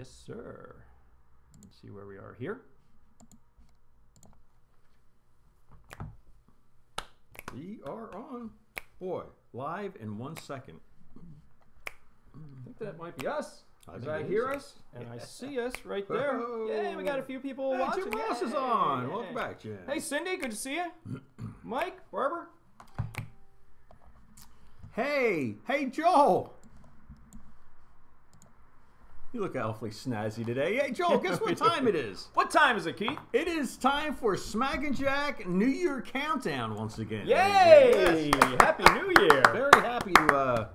Yes, sir. Let's see where we are here. We are on. Boy, live in 1 second. I think that might be us. Because I hear us, and I see us right there. Oh. Yay, we got a few people watching. Jim Ross is on. Yay. Welcome back, Jim. Hey, Cindy, good to see you. Mike, Barbara. Hey, hey, Joel. You look awfully snazzy today. Hey, Joel, guess what time it is? What time is it, Keith? It is time for Smackin' Jack New Year Countdown once again. Yay! Yes. Happy New Year. Very happy to...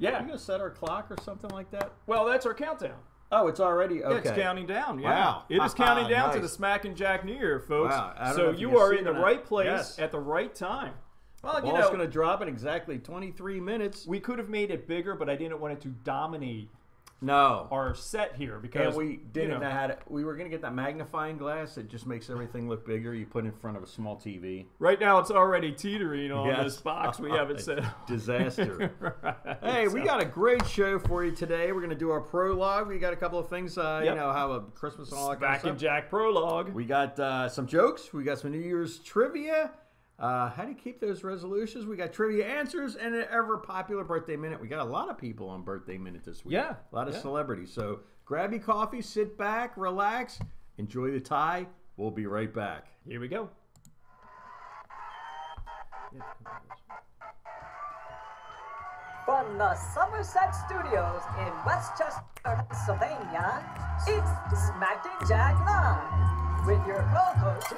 Yeah. Are you going to set our clock or something like that? Well, that's our countdown. Oh, it's already? Okay. Yeah, it's counting down. Yeah. Wow. It is counting down to the Smackin' Jack New Year, folks. Wow. So you are in the right place at the right time. Well, you know, it's going to drop in exactly 23 minutes. We could have made it bigger, but I didn't want it to dominate our set here, because we didn't know how to. We were going to get that magnifying glass that just makes everything look bigger. You put in front of a small TV. Right now, it's already teetering on this box we haven't set. Disaster. Right. Hey, we got a great show for you today. We're going to do our prologue. We got a couple of things. You know how Christmas and all that. Back in Jack prologue. We got some jokes. We got some New Year's trivia. How do you keep those resolutions? We got trivia answers and an ever-popular birthday minute. We got a lot of people on birthday minute this week. Yeah. A lot of celebrities. So grab your coffee, sit back, relax, enjoy the tie. We'll be right back. Here we go. From the Somerset Studios in Westchester, Pennsylvania, it's Smackin' Jack Live with your co-host...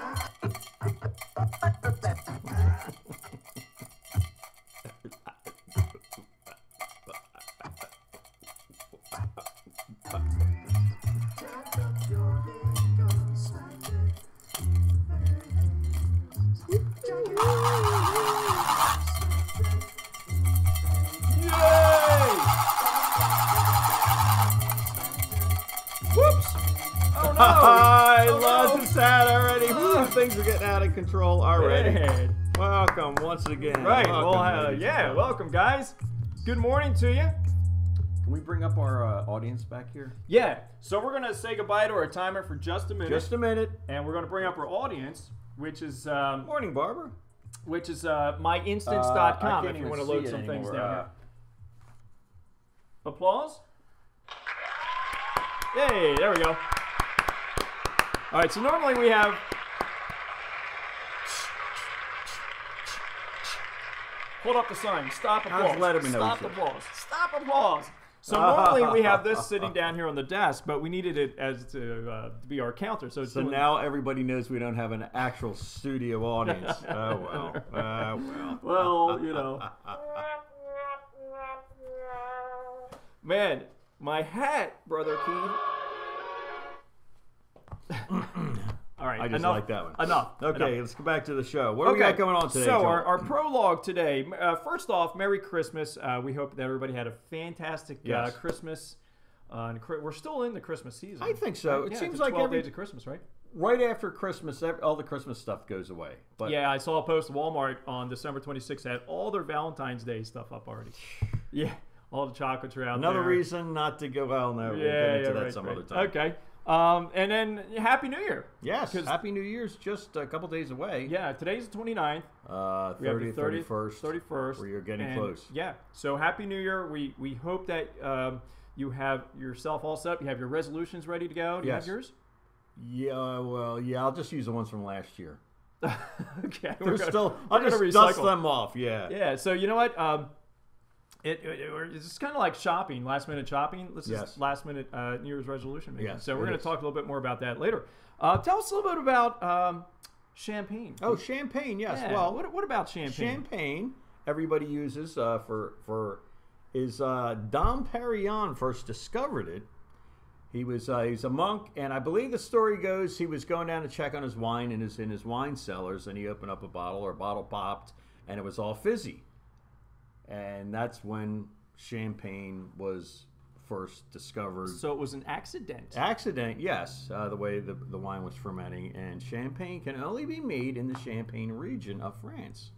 Things are getting out of control already. Man. Welcome once again. Right. Welcome, welcome, guys. Good morning to you. Can we bring up our audience back here? Yeah. So we're going to say goodbye to our timer for just a minute. Just a minute. And we're going to bring up our audience, which is... morning, Barbara. Which is myinstance.com if you want to load some things down here. Applause. Hey, there we go. All right, so normally we have... Hold up the sign. Stop applause. Stop applause. Stop applause. So normally we have this sitting down here on the desk, but we needed it as to be our counter. So, now everybody knows we don't have an actual studio audience. Oh, well. Well, you know. Man, my hat, Brother Keith. All right, I just like that one. Enough. Okay, let's go back to the show. What do we got going on today? So our prologue today, first off, Merry Christmas. We hope that everybody had a fantastic Christmas. And we're still in the Christmas season. I think so. It seems like 12 days of Christmas, right? Right after Christmas, all the Christmas stuff goes away. But yeah, I saw a post at Walmart on December 26th had all their Valentine's Day stuff up already. Yeah, all the chocolates are out there. Another reason not to go, well, no, we'll get into that some other time. Okay. And then Happy New Year. Yes, Happy New Year's just a couple days away. Yeah, today's the 29th. 30th, 31st. 31st. Where you're getting close. Yeah, so Happy New Year. We hope that you have yourself all set up. You have your resolutions ready to go. Do you have yours? Yeah, well, yeah, I'll just use the ones from last year. Okay. I'll just dust them off, Yeah, so you know what? It's kind of like shopping, last-minute shopping. This is last-minute New Year's resolution making. Yes, so we're going to talk a little bit more about that later. Tell us a little bit about champagne. Oh, champagne, yes. Yeah. Well, what about champagne? Champagne, everybody uses Dom Perignon first discovered it. He was a monk, and I believe the story goes he was going down to check on his wine in his wine cellars, and he opened up a bottle, or a bottle popped, and it was all fizzy. And that's when champagne was first discovered. So it was an accident. Accident, yes. The way the wine was fermenting. And champagne can only be made in the Champagne region of France.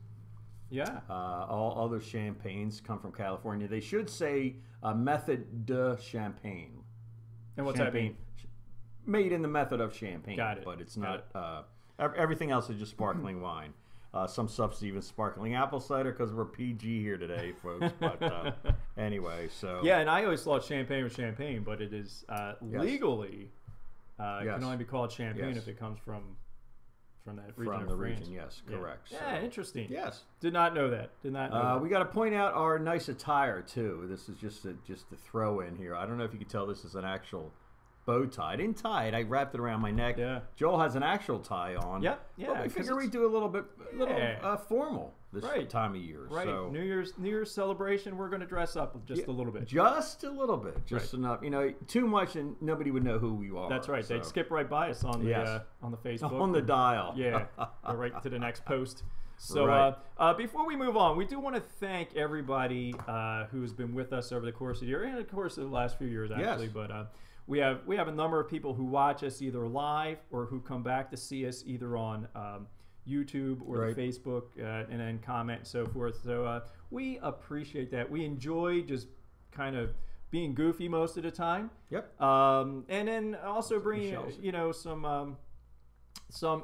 Yeah. All other champagnes come from California. They should say method de champagne. And what's champagne, that mean? Made in the method of champagne. Got it. But it's not, everything else is just sparkling wine. Some stuff's even sparkling apple cider because we're PG here today, folks. But anyway, so. Yeah, and I always thought champagne was champagne, but it is legally, it can only be called champagne if it comes from that region. From the region, yes, correct. Yeah, so, interesting. Yes. Did not know that. Did not know that. We got to point out our nice attire, too. This is just a throw in here. I don't know if you can tell this is an actual bow tie. I didn't tie it. I wrapped it around my neck. Yeah. Joel has an actual tie on. Yep. Yeah. Well, I figure we do a little formal this time of year. Right. So. New Year's celebration. We're going to dress up just a little bit. Just a little bit. Just enough. You know, too much, and nobody would know who we are. That's right. So. They'd skip right by us on the on the Facebook, on the dial. Yeah. Go right to the next post. So before we move on, we do want to thank everybody who's been with us over the course of the year and of course the last few years actually. Yes. But. We have a number of people who watch us either live or who come back to see us either on YouTube or Facebook and then comment and so forth. So we appreciate that. We enjoy just kind of being goofy most of the time. Yep. And then also bringing some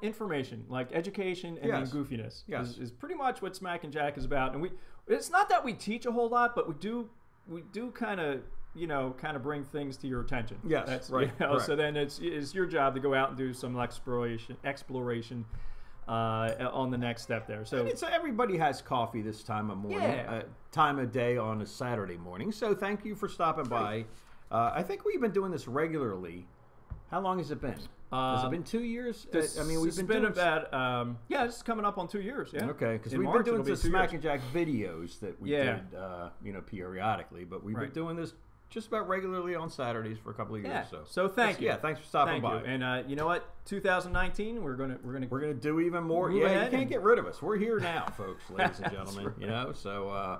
information like education and then goofiness is pretty much what Smack and Jack is about. And it's not that we teach a whole lot, but we do kind of. Bring things to your attention. Yes, that's right. So then it's your job to go out and do some exploration on the next step there. So everybody has coffee this time of morning, time of day on a Saturday morning. So thank you for stopping by. I think we've been doing this regularly. How long has it been? Has it been 2 years? This is coming up on 2 years. Yeah. Okay, because we've been doing the Smack and Jack videos that we did, periodically, but we've been doing this just about regularly on Saturdays for a couple of years. Yeah. So thank you. Yeah, thanks for stopping by. And you know what? 2019, we're gonna do even more. Yeah, you can't get rid of us. We're here now, folks, ladies and gentlemen. Right. You know, so.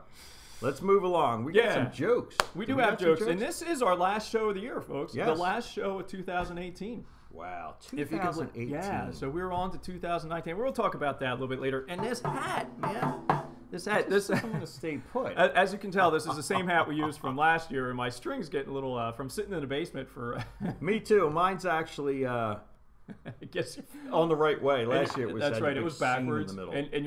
Let's move along. We got some jokes. We have jokes. And this is our last show of the year, folks. Yes. The last show of 2018. Wow. 2018. So we're on to 2019. We'll talk about that a little bit later. And this hat, man. This hat. This is going to stay put. As you can tell, this is the same hat we used from last year. And my string's getting a little from sitting in the basement for... Me too. Mine's actually... I guess on the right way. Last year it was it was backwards in the middle. And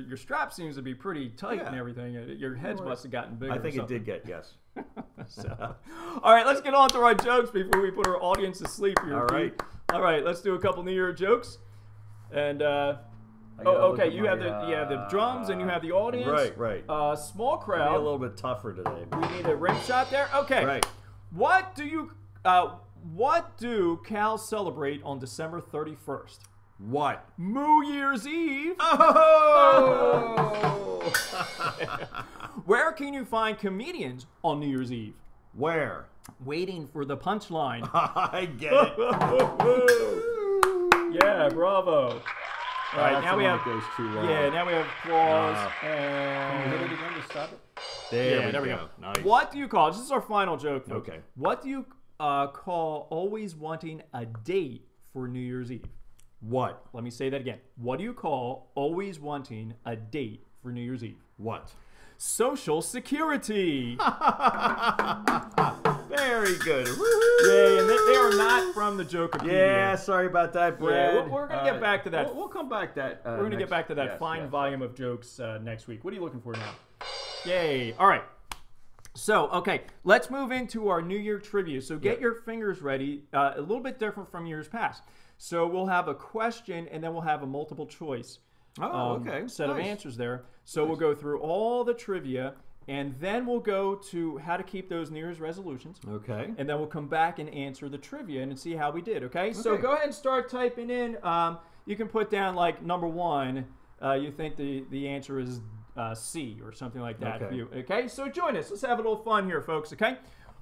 your strap seems to be pretty tight and everything. Your heads must have gotten bigger. I think it did get so. All right, let's get on to our jokes before we put our audience to sleep here. All right, let's do a couple New Year jokes. And you have the drums and you have the audience. Right. Small crowd. It'll be a little bit tougher today. We need a rim shot there. Okay. Right. What do cows celebrate on December 31st? What? Moo Year's Eve. Oh! Where can you find comedians on New Year's Eve? Where? Waiting for the punchline. I get it. Yeah, bravo. All right, now we have goes too long. Yeah, now we have applause. Can you hit it again to stop it? There we go. Nice. What do you call? This is our final joke. Folks. Okay. What do you call always wanting a date for New Year's Eve? What? Let me say that again. What do you call always wanting a date for New Year's Eve? What? Social Security. Very good. Woo-hoo. Yay, and they are not from the Jokopedia. Yeah, sorry about that, Brad. Yeah, we're going to get back to that. We'll come back to that. We're going to get back to that volume of jokes next week. What are you looking for now? Yay. All right. So, okay, let's move into our New Year trivia. So get your fingers ready, a little bit different from years past. So we'll have a question, and then we'll have a multiple choice set of answers there. So we'll go through all the trivia, and then we'll go to how to keep those New Year's resolutions. Okay. And then we'll come back and answer the trivia and see how we did, okay? So go ahead and start typing in. You can put down, like, number one, you think the answer is C or something like that. Okay, so join us. Let's have a little fun here, folks. Okay,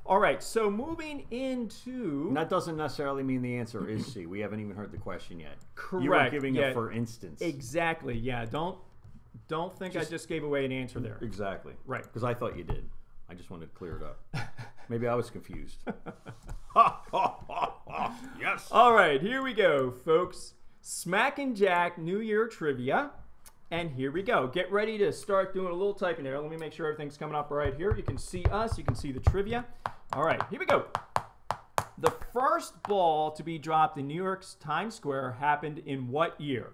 all right. So moving into and that doesn't necessarily mean the answer is C. We haven't even heard the question yet. Correct. You were giving a for instance. Exactly. Yeah. Don't think I just gave away an answer there. Exactly. Right. Because I thought you did. I just wanted to clear it up. Maybe I was confused. Yes. All right. Here we go, folks. Smackin' Jack New Year trivia. And here we go. Get ready to start doing a little typing there. Let me make sure everything's coming up right here. You can see us. You can see the trivia. All right, here we go. The first ball to be dropped in New York's Times Square happened in what year?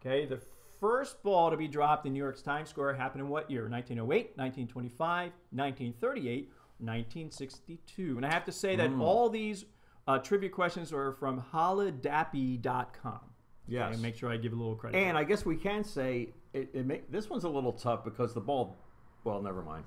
Okay, the first ball to be dropped in New York's Times Square happened in what year? 1908, 1925, 1938, 1962. And I have to say that all these trivia questions are from holladappy.com. Yes. Okay, make sure I give a little credit. And I guess we can say this one's a little tough because the ball, well, never mind.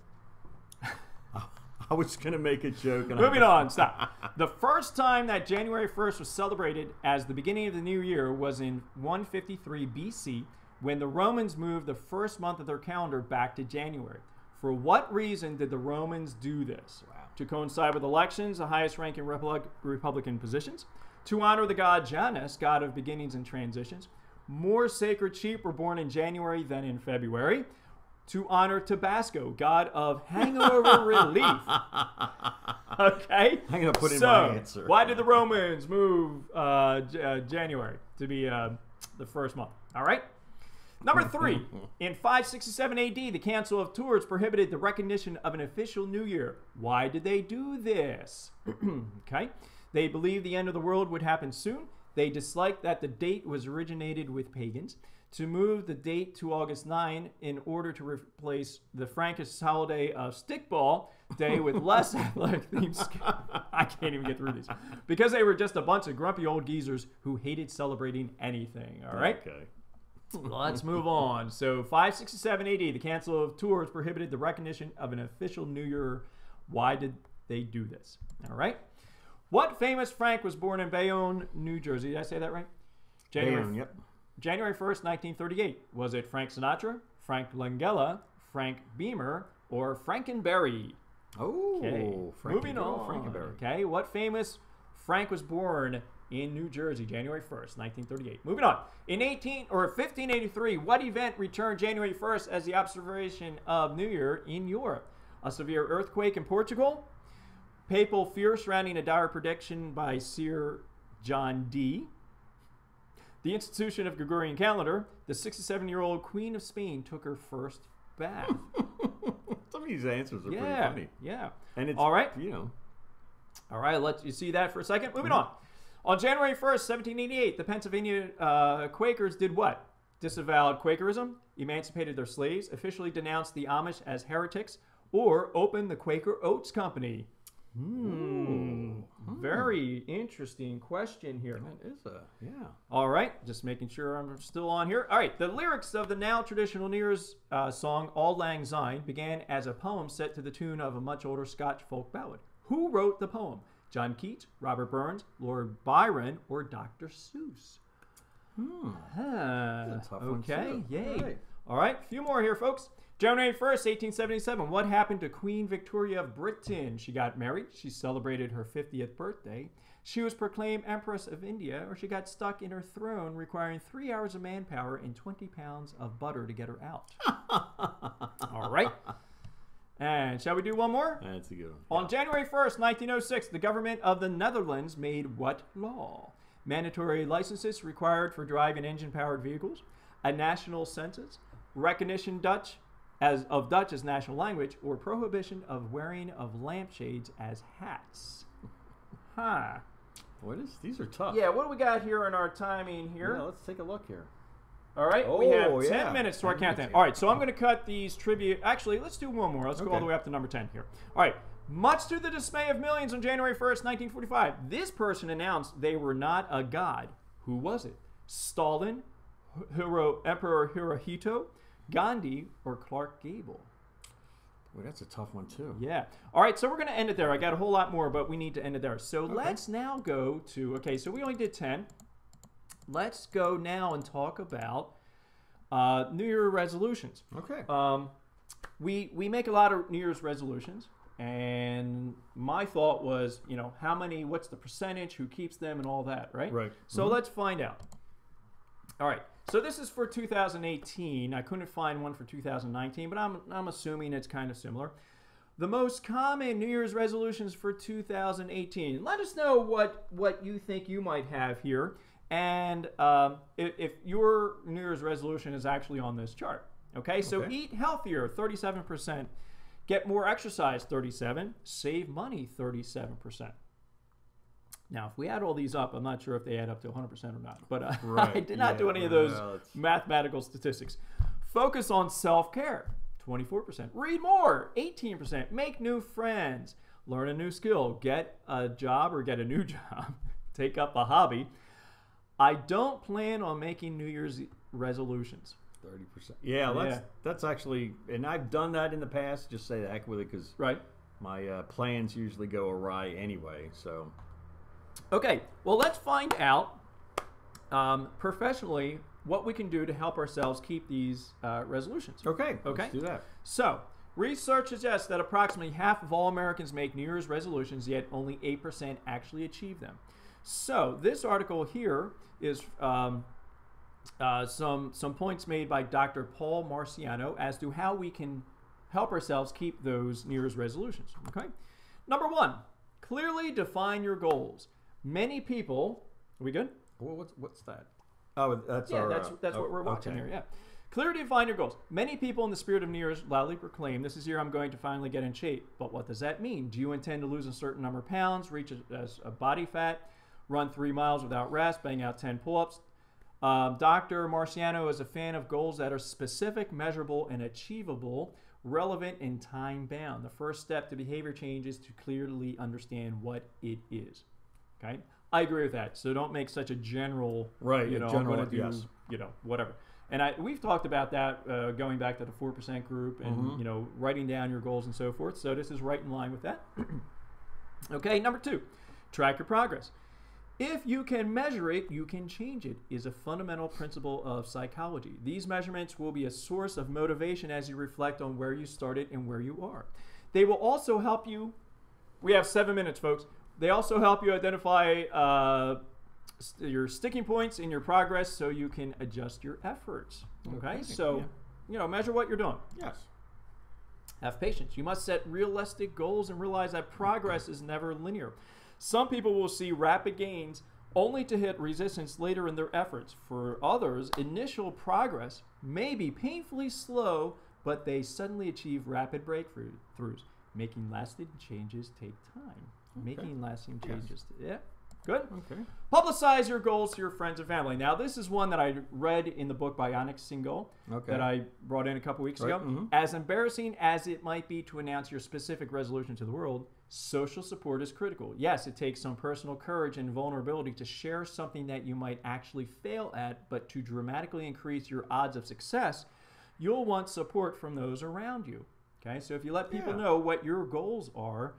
I was going to make a joke. And moving on, stop. The first time that January 1st was celebrated as the beginning of the new year was in 153 BC when the Romans moved the first month of their calendar back to January. For what reason did the Romans do this? Wow. To coincide with elections, the highest ranking Republican positions, to honor the god Janus, god of beginnings and transitions, more sacred sheep were born in January than in February, to honor Tabasco, god of hangover relief. Okay? I'm going to put in my answer. Why did the Romans move January to be the first month? All right? Number three, in 567 AD, the Council of Tours prohibited the recognition of an official new year. Why did they do this? Okay? They believed the end of the world would happen soon. They disliked that the date was originated with pagans. To move the date to August 9 in order to replace the Frankish holiday of Stickball Day with less athletic themes. I can't even get through these. Because they were just a bunch of grumpy old geezers who hated celebrating anything. All right? Okay. Let's move on. So 567 AD, the Council of Tours prohibited the recognition of an official New Year. Why did they do this? All right. What famous Frank was born in Bayonne, New Jersey? Did I say that right? Bayonne, yep. January 1st, 1938. Was it Frank Sinatra, Frank Langella, Frank Beamer, or Frankenberry? Oh, okay. Moving on. Frankenberry. Okay, what famous Frank was born in New Jersey, January 1st, 1938? Moving on. In 1583, what event returned January 1st as the observation of New Year in Europe? A severe earthquake in Portugal? Papal fear surrounding a dire prediction by Sir John Dee? The institution of Gregorian calendar, the 67-year-old Queen of Spain took her first bath. Some of these answers are pretty funny. Yeah. And it's, all right. You know. All right. Let you see that for a second. Moving on. On January 1st, 1788, the Pennsylvania Quakers did what? Disavowed Quakerism, emancipated their slaves, officially denounced the Amish as heretics, or opened the Quaker Oats Company. Hmm. Very interesting question here. That is a, yeah. All right. Just making sure I'm still on here. All right. The lyrics of the now traditional New Year's song, Auld Lang Syne, began as a poem set to the tune of a much older Scotch folk ballad. Who wrote the poem? John Keats, Robert Burns, Lord Byron, or Dr. Seuss? Hmm. That's a tough one too. Okay. Yay. Right. All right. A few more here, folks. January 1st, 1877, what happened to Queen Victoria of Britain? She got married. She celebrated her 50th birthday. She was proclaimed Empress of India, or she got stuck in her throne, requiring 3 hours of manpower and 20 pounds of butter to get her out. All right. And shall we do one more? That's a good one. On January 1st, 1906, the government of the Netherlands made what law? Mandatory licenses required for drive and engine-powered vehicles, a national census, recognition of Dutch as national language, or prohibition of wearing of lampshades as hats. Huh. These are tough. Yeah, what do we got here in our timing here? Yeah, let's take a look here. All right, we have 10 minutes to our countdown. All right, so I'm going to cut these trivia. Actually, let's do one more. Let's go all the way up to number 10 here. All right, much to the dismay of millions on January 1st, 1945, this person announced they were not a god. Who was it? Stalin, Emperor Hirohito, Gandhi, or Clark Gable? Well, that's a tough one too. Yeah. All right, so we're going to end it there. I got a whole lot more, but we need to end it there. So let's now go to, okay, so we only did 10. Let's go now and talk about New Year resolutions. Okay. We make a lot of New Year's resolutions, and my thought was, you know, how many, what's the percentage, who keeps them, and all that, right? Right. So let's find out. All right. So this is for 2018. I couldn't find one for 2019, but I'm assuming it's kind of similar. The most common New Year's resolutions for 2018. Let us know what you think you might have here, and if your New Year's resolution is actually on this chart. Okay, so eat healthier, 37%. Get more exercise, 37%. Save money, 37%. Now, if we add all these up, I'm not sure if they add up to 100% or not, but right. I did not do any of those mathematical statistics. Focus on self-care, 24%. Read more, 18%. Make new friends. Learn a new skill. Get a job or get a new job. Take up a hobby. I don't plan on making New Year's resolutions. 30%. Yeah, that's actually, and I've done that in the past. Just say the heck with it, because my plans usually go awry anyway, so... Okay, well, let's find out professionally what we can do to help ourselves keep these resolutions. Okay, let's do that. So, research suggests that approximately half of all Americans make New Year's resolutions, yet only 8% actually achieve them. So, this article here is some points made by Dr. Paul Marciano as to how we can help ourselves keep those New Year's resolutions. Okay, number 1, clearly define your goals. Many people, are we good? Well, what's that? Oh, that's what we're watching here. Yeah, clearly define your goals. Many people in the spirit of New Year's loudly proclaim, "This is year I'm going to finally get in shape." But what does that mean? Do you intend to lose a certain number of pounds, reach a body fat, run 3 miles without rest, bang out 10 pull-ups? Dr. Marciano is a fan of goals that are specific, measurable, and achievable, relevant and time-bound. The first step to behavior change is to clearly understand what it is. Okay, I agree with that. So don't make such a general, whatever. And we've talked about that going back to the 4% group and writing down your goals and so forth. So this is right in line with that. Okay, number 2, track your progress. If you can measure it, you can change it, is a fundamental principle of psychology. These measurements will be a source of motivation as you reflect on where you started and where you are. They will also help you, we have 7 minutes, folks. They also help you identify your sticking points in your progress so you can adjust your efforts. Okay? So, measure what you're doing. Yes. Have patience. You must set realistic goals and realize that progress is never linear. Some people will see rapid gains only to hit resistance later in their efforts. For others, initial progress may be painfully slow, but they suddenly achieve rapid breakthroughs. Making lasting changes take time. Okay. Making lasting changes. Yeah. Good. Okay. Publicize your goals to your friends and family. Now, this is one that I read in the book by Bionic Single that I brought in a couple weeks ago. As embarrassing as it might be to announce your specific resolution to the world, social support is critical. Yes, it takes some personal courage and vulnerability to share something that you might actually fail at, but to dramatically increase your odds of success, you'll want support from those around you. Okay, so if you let people know what your goals are,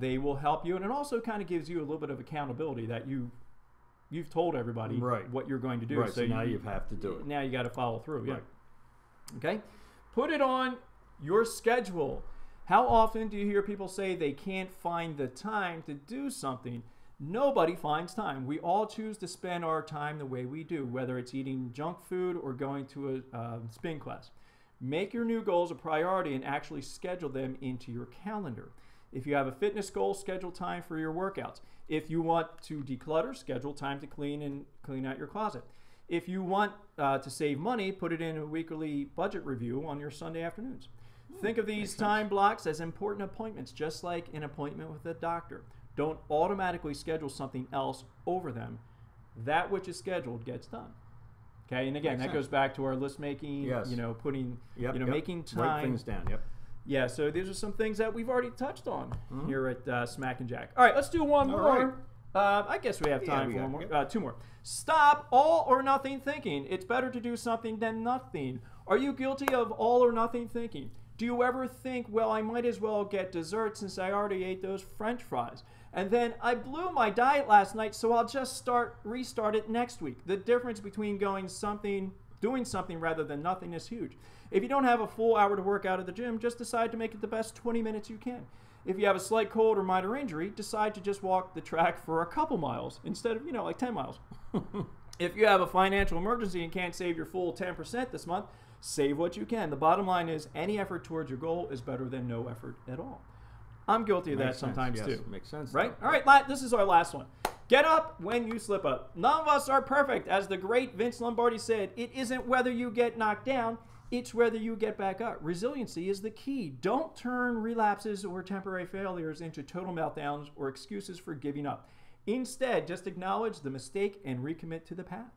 they will help you, and it also kind of gives you a little bit of accountability that you've told everybody what you're going to do. Right. So now you have to do it. Now you got to follow through. Right. Yeah. Okay. Put it on your schedule. How often do you hear people say they can't find the time to do something? Nobody finds time. We all choose to spend our time the way we do, whether it's eating junk food or going to a spin class. Make your new goals a priority and actually schedule them into your calendar. If you have a fitness goal, schedule time for your workouts. If you want to declutter, schedule time to clean out your closet. If you want to save money, put it in a weekly budget review on your Sunday afternoons. Think of these time blocks as important appointments, just like an appointment with a doctor. Don't automatically schedule something else over them. That which is scheduled gets done. Okay, and again, that goes back to our list making, putting, making time. Write things down, Yeah, so these are some things that we've already touched on here at Smack and Jack. All right, let's do one more. Right. I guess we have time for one more. Two more. Stop all or nothing thinking. It's better to do something than nothing. Are you guilty of all or nothing thinking? Do you ever think, well, I might as well get dessert since I already ate those French fries? And then I blew my diet last night, so I'll just restart it next week. The difference between doing something rather than nothing is huge. If you don't have a full hour to work out at the gym, just decide to make it the best 20 minutes you can. If you have a slight cold or minor injury, decide to just walk the track for a couple miles instead of, like 10 miles. If you have a financial emergency and can't save your full 10% this month, save what you can. The bottom line is any effort towards your goal is better than no effort at all. I'm guilty of that sometimes too. Makes sense. Right? All right, this is our last one. Get up when you slip up. None of us are perfect. As the great Vince Lombardi said, it isn't whether you get knocked down, it's whether you get back up. Resiliency is the key. Don't turn relapses or temporary failures into total meltdowns or excuses for giving up. Instead, just acknowledge the mistake and recommit to the path.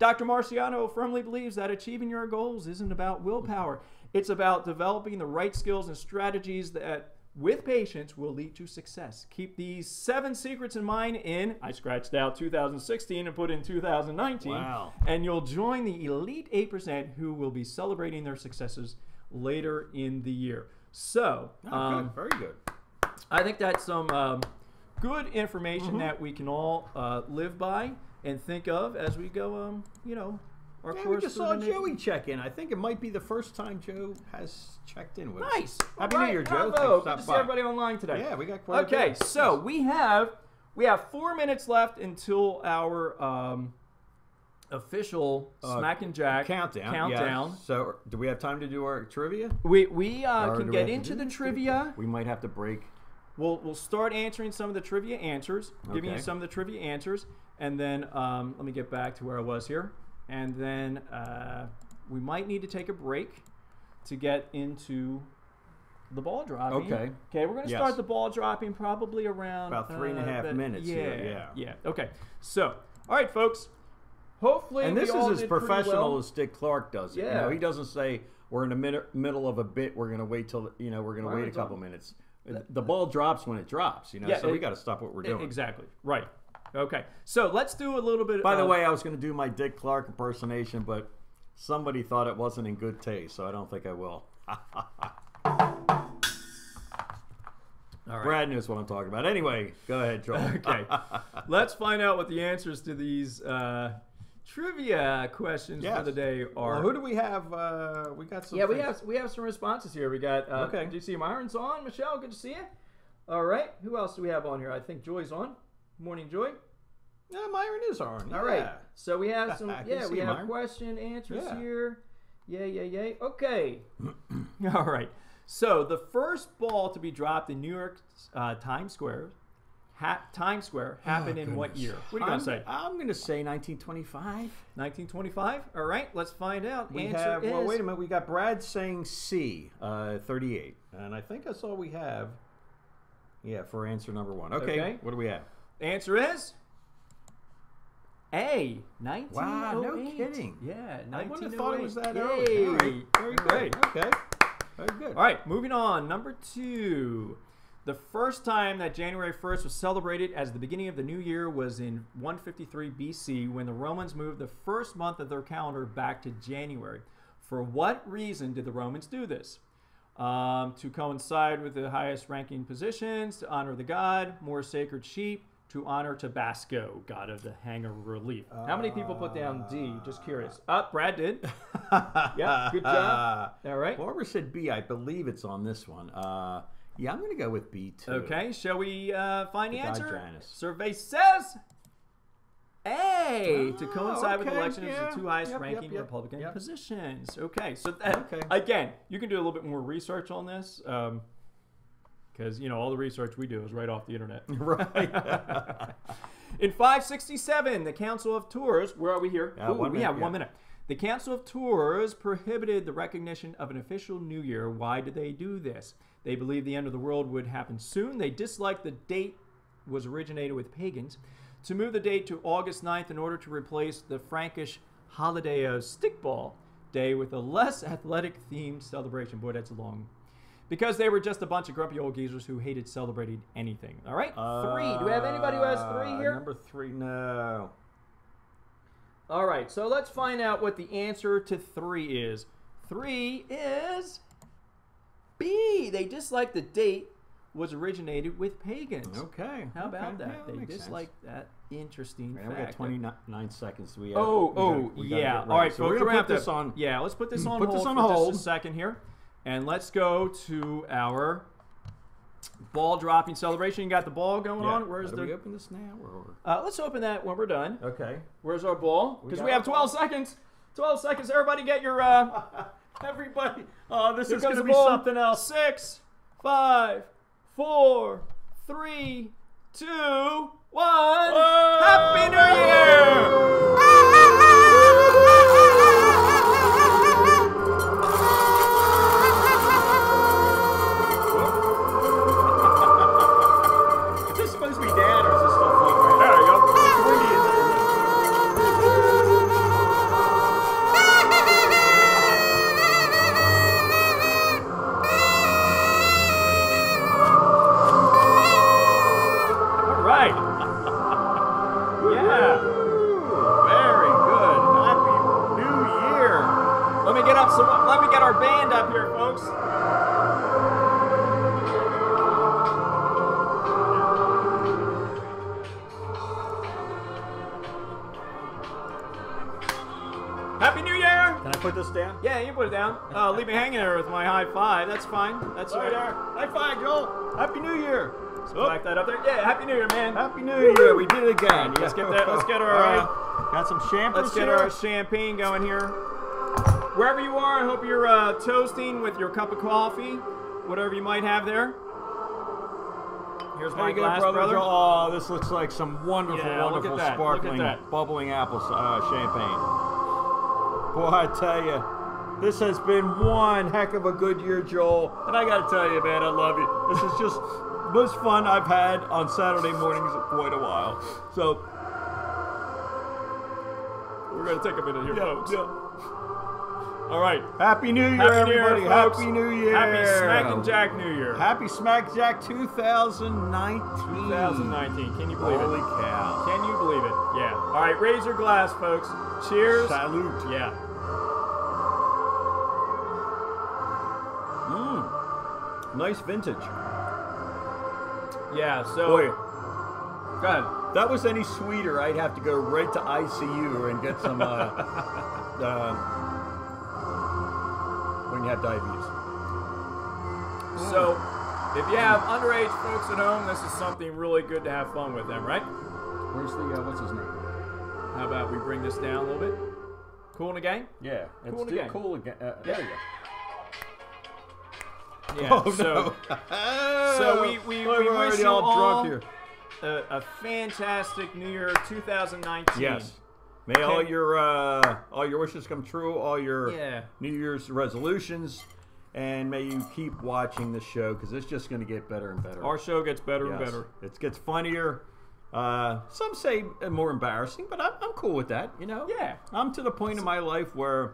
Dr. Marciano firmly believes that achieving your goals isn't about willpower. It's about developing the right skills and strategies that, with patience, will lead to success. Keep these 7 secrets in mind in, I scratched out 2016 and put in 2019, wow, and you'll join the elite 8% who will be celebrating their successes later in the year. So, good. Very good. I think that's some good information that we can all live by and think of as we go, you know, our course. We just saw Joey check in. I think it might be the first time Joe has checked in with us. Nice. Happy New Year, Joe. Hello. Good to see everybody online today. Yeah, we got quite a bit. Okay, so we have 4 minutes left until our official Smack and Jack countdown. Yeah. So do we have time to do our trivia? We can get into the trivia. We might have to break. We'll start answering some of the trivia answers, giving you some of the trivia answers, and then let me get back to where I was here. And then we might need to take a break to get into the ball dropping. Okay. Okay, we're going to start the ball dropping probably around about 3.5 minutes. Yeah. Okay. So, all right, folks. Hopefully, and this is as professional as Dick Clark does it. Yeah. You know, he doesn't say we're in the middle of a bit. We're going to wait till we're going to wait a couple minutes. The ball drops when it drops. You know, so we got to stop what we're doing. Exactly. Right. Okay, so let's do a little bit. By the way, I was going to do my Dick Clark impersonation, but somebody thought it wasn't in good taste, so I don't think I will. All right. Brad knows what I'm talking about. Anyway, go ahead, Joel. Okay, let's find out what the answers to these trivia questions for the day are. Well, who do we have? We got some. Yeah, we have some responses here. We got. Okay. Do you see Myron's on? Michelle, good to see you. All right. Who else do we have on here? I think Joy's on. Morning, Joy. Yeah, Myron is on. Yeah. All right. So we have some. Yeah, we have question answers here. Yay. Okay. All right. So the first ball to be dropped in New York Times Square happened in what year? What are you gonna say? I'm gonna say 1925. 1925. All right. Let's find out. We have. Well, wait a minute. We got Brad saying C. 38. And I think that's all we have. Yeah, for answer number one. Okay. What do we have? The answer is A, 1908. Wow, no kidding. Yeah, 1908. I wouldn't have thought it was that early. All right, very good. Okay, very good. All right, moving on. Number two. The first time that January 1st was celebrated as the beginning of the new year was in 153 BC when the Romans moved the first month of their calendar back to January. For what reason did the Romans do this? To coincide with the highest ranking positions, to honor the god, more sacred sheep, to honor Tabasco, god of the hanger relief. How many people put down D? Just curious. Brad did. Yeah, good job. All right. Barbara said B. I believe it's on this one. Yeah, I'm going to go with B too. Okay, shall we find the answer? Janus. Survey says A, to coincide with the election of the two highest ranking Republican positions. Okay, so that, again, you can do a little bit more research on this. Because, you know, all the research we do is right off the internet. Right. In 567, the Council of Tours, where are we here? Ooh, one minute. The Council of Tours prohibited the recognition of an official new year. Why did they do this? They believed the end of the world would happen soon. They disliked the date was originated with pagans. To move the date to August 9th in order to replace the Frankish holiday of stickball day with a less athletic-themed celebration. Boy, that's a long... Because they were just a bunch of grumpy old geezers who hated celebrating anything. All right, three. Do we have anybody who has three here? Number three, no. All right, so let's find out what the answer to three is. Three is B. They disliked the date was originated with pagans. Okay. How about that? Yeah, they disliked that. Interesting fact. We got 29 seconds. We have, we gotta all right, so we're going to put this on. Yeah, let's put this on hold for just a second here. And let's go to our ball dropping celebration. You got the ball going on. Where's the? We open this now, or? Let's open that when we're done. Okay. Where's our ball? Because we have 12 seconds. 12 seconds. Everybody, get your. Everybody. Oh, this is going to be something else. 6, 5, 4, 3, 2, 1. Whoa! Happy New Year! Is this supposed to be dad, or is this still playing right now? this down? Yeah, you put it down. Leave me hanging there with my high five. That's fine. That's right. High five, Joel. Happy New Year. So back that up there. Yeah, Happy New Year, man. Happy New Year. We did it again. Yeah. Let's get that. Let's get our. Got some champagne. Let's get our champagne going here. Wherever you are, I hope you're toasting with your cup of coffee, whatever you might have there. Here's my glass, brother. Oh, this looks like some wonderful, wonderful, sparkling, bubbling apple champagne. Boy, I tell you, this has been one heck of a good year, Joel. And I got to tell you, man, I love you. This is just most fun I've had on Saturday mornings in quite a while. So we're going to take a minute here, folks. All right. Happy New Year, everybody. Happy New Year. Happy Smackin' Jack New Year. Happy Smack Jack 2019. 2019. Can you believe it? Holy cow. Can you believe it? Yeah. All right. Raise your glass, folks. Cheers. Salute. Yeah. Mmm. Nice vintage. Yeah. So. Boy. Go ahead. If that was any sweeter, I'd have to go right to ICU and get some. You have diabetes. So, if you have underage folks at home, this is something really good to have fun with them, right? Where's the, what's his name? How about we bring this down a little bit? Cool in a gang? Yeah. Cool in a gang. Cool again. There you go. Yeah, oh, so, no. So we wish you all drunk here. A fantastic New Year 2019. Yes. May all your wishes come true, all your New Year's resolutions, and may you keep watching the show because it's just going to get better and better. Our show gets better and better. It gets funnier. Some say more embarrassing, but I'm cool with that. You know, I'm to the point in my life where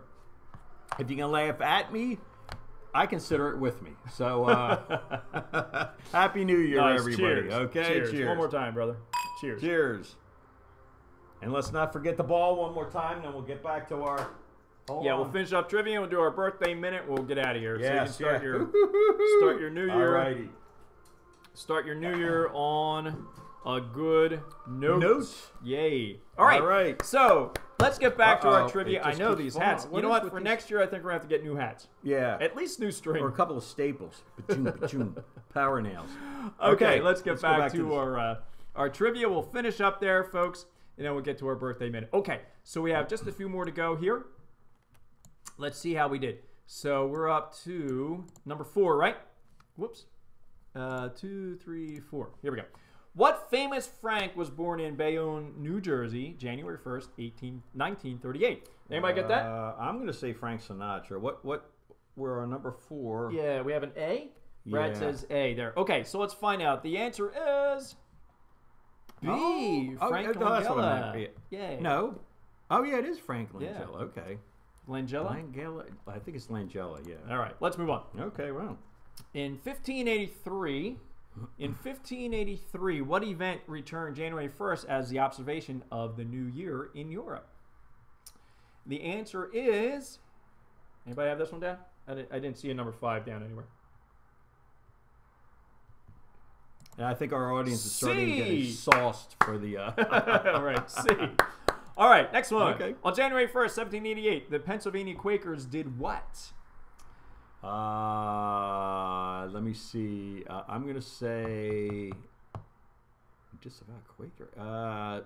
if you can laugh at me, I consider it with me. So Happy New Year, everybody! Cheers. Okay, cheers. One more time, brother. Cheers. Cheers. And let's not forget the ball one more time, then we'll get back to our... We'll finish up trivia, we'll do our birthday minute, we'll get out of here. Yes, so you can start your new year. Alrighty. Start your new year on a good note. Yay. Alright, so let's get back to our trivia. I know these hats. You know what? For next year, I think we're going to have to get new hats. Yeah. At least new string. Or a couple of staples. Power nails. Okay, let's get back to our trivia. We'll finish up there, folks. And then we'll get to our birthday minute. Okay, so we have just a few more to go here. Let's see how we did. So we're up to number 4, right? Whoops. 2, 3, 4. Here we go. What famous Frank was born in Bayonne, New Jersey, January 1st, 1938? Anybody get that? I'm going to say Frank Sinatra. What? We're on number 4. Yeah, we have an A. Brad says A there. Okay, so let's find out. The answer is... B. Frank Langella. Yeah. No. Oh yeah, it is Frank Langella. Yeah. Okay. Langella. Langella. I think it's Langella. Yeah. All right. Let's move on. Okay. Well. In 1583, what event returned January 1st as the observation of the New Year in Europe? The answer is. Anybody have this one down? I didn't see a number 5 down anywhere. And I think our audience is starting to get sauced for the... right, C. All right, next one. Okay. On January 1st, 1788, the Pennsylvania Quakers did what? Let me see. I'm going to say... Just about Quaker.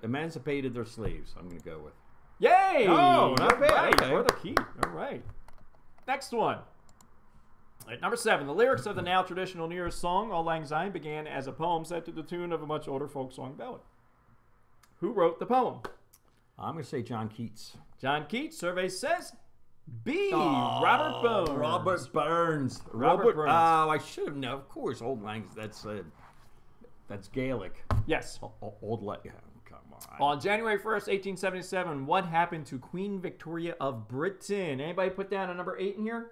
Emancipated their slaves, I'm going to go with. Yay! Oh, not bad. Okay. Or the key. All right. Next one. At number 7, the lyrics of the now traditional New Year's song, Auld Lang Syne, began as a poem set to the tune of a much older folk song ballad. Who wrote the poem? I'm going to say John Keats. John Keats, survey says B. Robert Burns. Robert Burns. Oh, I should have known. Of course, Auld Lang, that's Gaelic. Yes. Old Lang. On January 1st, 1877, what happened to Queen Victoria of Britain? Anybody put down a number 8 in here?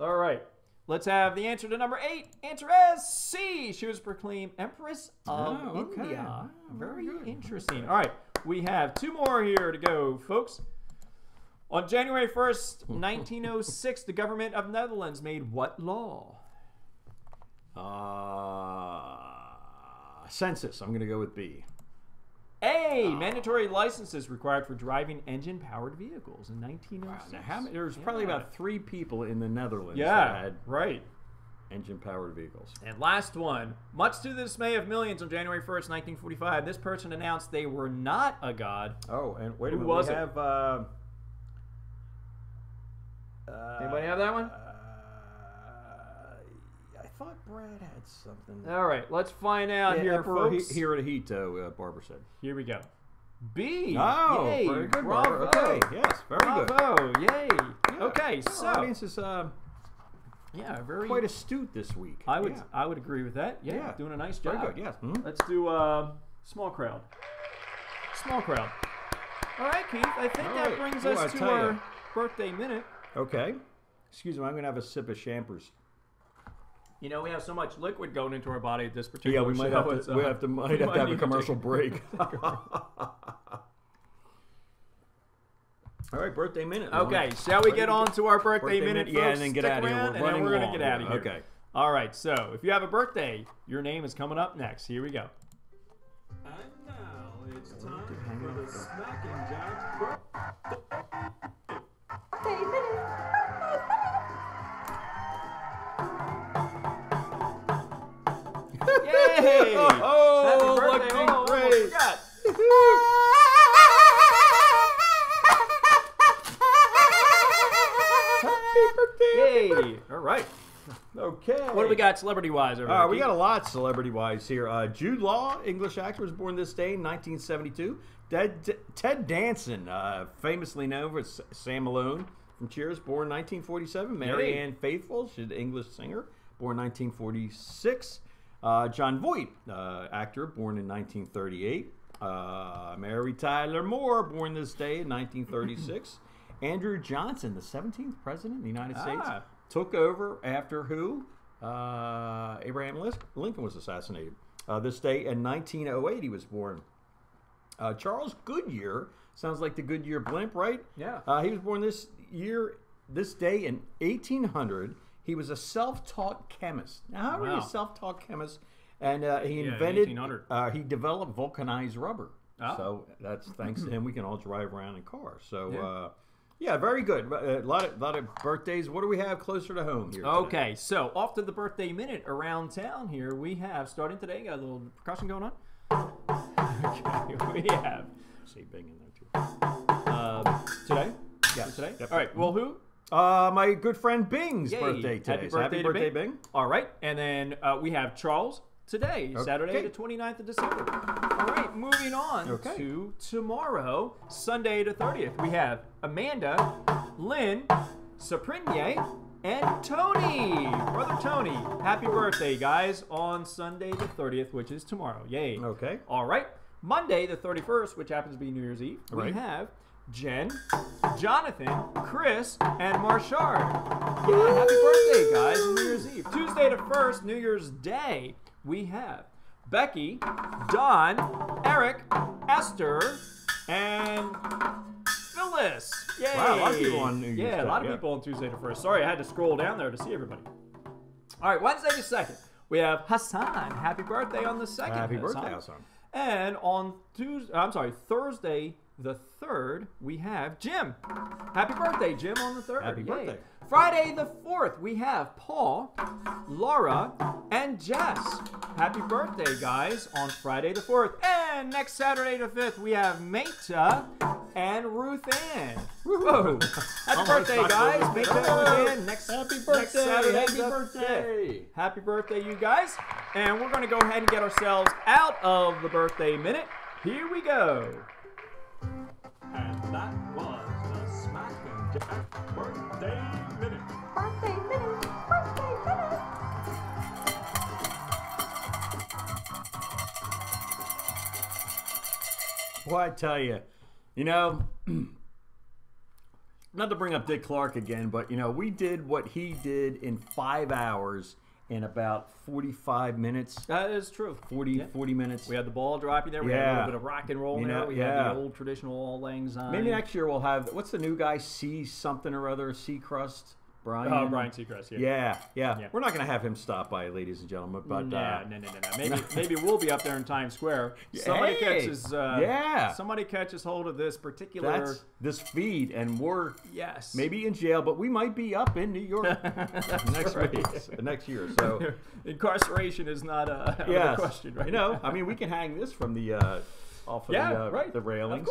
All right. Let's have the answer to number 8. Answer is C. She was proclaimed Empress of India. Very interesting. All right. We have 2 more here to go, folks. On January 1st, 1906, the government of Netherlands made what law? Census. I'm going to go with B. A. Yay! Mandatory licenses required for driving engine-powered vehicles in 1906. Wow, there was probably about 3 people in the Netherlands that had engine-powered vehicles. And last one. Much to the dismay of millions, on January 1st, 1945, this person announced they were not a god. Oh, and wait a minute. Who was it? Anybody have that one? I thought Brad had something. All right, let's find out here, folks. Here at Hito, Barbara said. Here we go. B. Oh, yay, very good, Barbara. Okay, yes, very good. Bravo, yay. Yeah. Okay, so our audience is very quite astute this week. I would agree with that. Yeah, yeah. Doing a nice job. Very good. Yes. Mm-hmm. Let's do small crowd. Small crowd. All right, Keith. I think that brings us to our birthday minute. Okay. Excuse me. I'm going to have a sip of Champers. You know, we have so much liquid going into our body at this particular show. Yeah, we might have to have a commercial break. All right, birthday minute. Okay, shall we get on to our birthday minute? Folks? Yeah, and then get out of here. And then we're going to get out of here. Okay. All right, so if you have a birthday, your name is coming up next. Here we go. And now it's time for the Smackin' Jack birthday minute. Yay! Oh, happy birthday! Oh, great! Happy birthday! Yay! All right. Okay. What do we got celebrity-wise? We got a lot celebrity-wise here. Jude Law, English actor, was born this day in 1972. Ted Danson, famously known for Sam Malone from Cheers, born 1947. Mary Ann Faithfull, she's an English singer, born 1946. John Voigt, actor, born in 1938. Mary Tyler Moore, born this day in 1936. Andrew Johnson, the 17th president of the United States, took over after who? Abraham Lincoln was assassinated. This day in 1908, he was born. Charles Goodyear, sounds like the Goodyear blimp, right? Yeah. He was born this day in 1800. He was a self-taught chemist. Now, how were you a self-taught chemist? And he developed vulcanized rubber. Oh. So that's thanks to him. We can all drive around in cars. So, very good. A lot of birthdays. What do we have closer to home here? Okay, so off to the birthday minute around town here. We have, starting today, got a little percussion going on. Okay, we have. Say bang in there too. Today? Yeah, today? Definitely. All right, well, who? My good friend Bing's birthday today. Happy birthday, Bing. All right. And then we have Charles today, Saturday the 29th of December. All right. Moving on to tomorrow, Sunday the 30th. We have Amanda, Lynn, Saprinye, and Tony. Brother Tony, happy birthday, guys, on Sunday the 30th, which is tomorrow. Yay. Okay. All right. Monday the 31st, which happens to be New Year's Eve, we have Jen, Jonathan, Chris, and Marshard. Yeah, happy birthday, guys, New Year's Eve. Tuesday the 1st, New Year's Day, we have Becky, Don, Eric, Esther, and Phyllis. Yay. Wow, a lot of people on New Year's Day. Yeah, a lot of people on Tuesday the 1st. Sorry, I had to scroll down there to see everybody. All right, Wednesday the 2nd, we have Hassan. Happy birthday on the 2nd. Happy birthday, Hassan. And on Thursday the 3rd, we have Jim. Happy birthday, Jim, on the 3rd. Happy birthday. Friday the 4th, we have Paul, Laura, and Jess. Happy birthday, guys, on Friday the 4th. And next Saturday the 5th, we have Meta and Ruth Ann. Woo-hoo. Happy birthday, guys. Meta and Ruth Ann. Next Saturday. Happy birthday. Happy birthday, you guys. And we're going to go ahead and get ourselves out of the birthday minute. Here we go. And that was the Smackin' Jack birthday minute. Birthday minute. Birthday minute. Well, I tell you, not to bring up Dick Clark again, but we did what he did in 5 hours. In about 45 minutes. That is true. 40 minutes. We had the ball dropping there. We had a little bit of rock and roll there. We had the old traditional Auld Lang Syne. Maybe next year we'll have, what's the new guy? C something or other, Seacrest. Brian? Oh, Brian Seacrest, yeah. Yeah. We're not going to have him stop by, ladies and gentlemen. But, no. Maybe we'll be up there in Times Square. Somebody catches hold of this particular... This feed, and we're maybe in jail, but we might be up in New York next year. So incarceration is not a question, right? You know, I mean, we can hang this from the... off of the railings.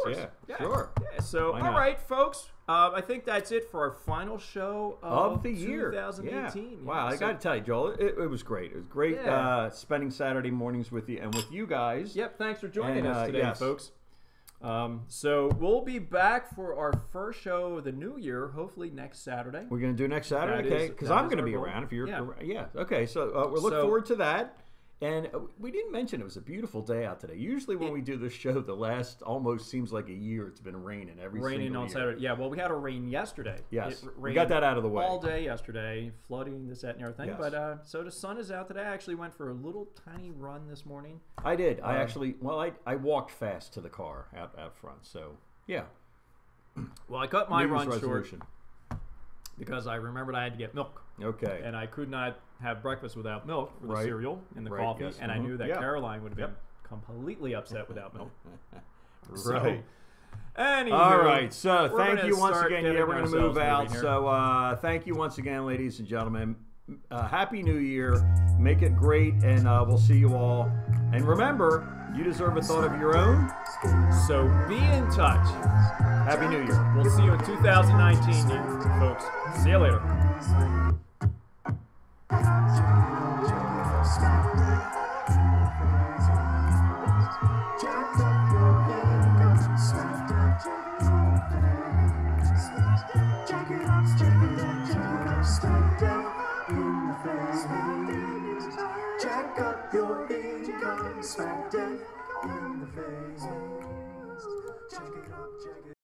So all right, folks, I think that's it for our final show of the year 2018. Wow, I gotta tell you, Joel, it was great. It was great spending Saturday mornings with you and with you guys. Yep, thanks for joining us today, folks. So we'll be back for our first show of the new year, hopefully next Saturday. We're gonna do next Saturday, okay? Because I'm gonna be around if you're around. Okay, so we're looking forward to that. And we didn't mention it was a beautiful day out today. Usually when we do this show, the last almost seems like a year it's been raining every single year. Raining on Saturday. Yeah, well, we had a rain yesterday. Yes, we got that out of the way. All day yesterday, flooding, this, that, and everything. Yes. But so the sun is out today. I actually went for a little tiny run this morning. I did. I actually, well, I walked fast to the car out front. So, yeah. Well, I cut my run short because I remembered I had to get milk. Okay. And I could not have breakfast without milk for the cereal and the coffee. Yes. And I knew that Caroline would have been completely upset without milk. Anyway, all right. So thank you once again. Yeah, we're going to move out. So thank you once again, ladies and gentlemen. Happy New Year. Make it great. And we'll see you all. And remember, you deserve a thought of your own. So be in touch. Happy New Year. We'll see you in 2019, folks. See you later. Jack up your income, smack Jack in the face. Jack it up, jack it up.